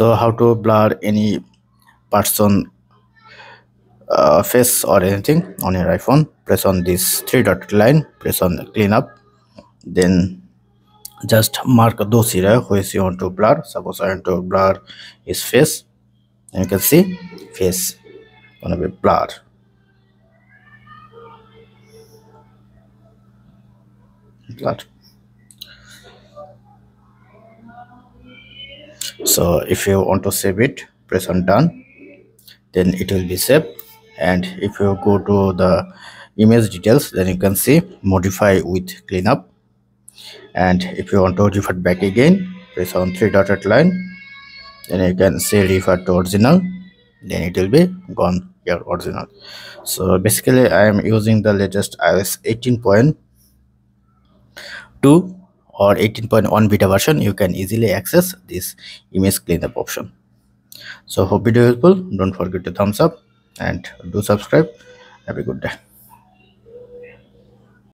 So how to blur any person face or anything on your iPhone, press on this three dot line, press on clean up, then just mark those area which you want to blur. Suppose I want to blur his face, and you can see face gonna be blurred. So if you want to save it, press on done, then it will be saved. And if you go to the image details, then you can see modify with cleanup. And if you want to refer back again, press on three dotted line, then you can say refer to original, then it will be gone here original. So basically I am using the latest iOS 18.2 or 18.1 beta version. You can easily access this image cleanup option. So hope video is helpful. Don't forget to thumbs up and do subscribe. Have a good day.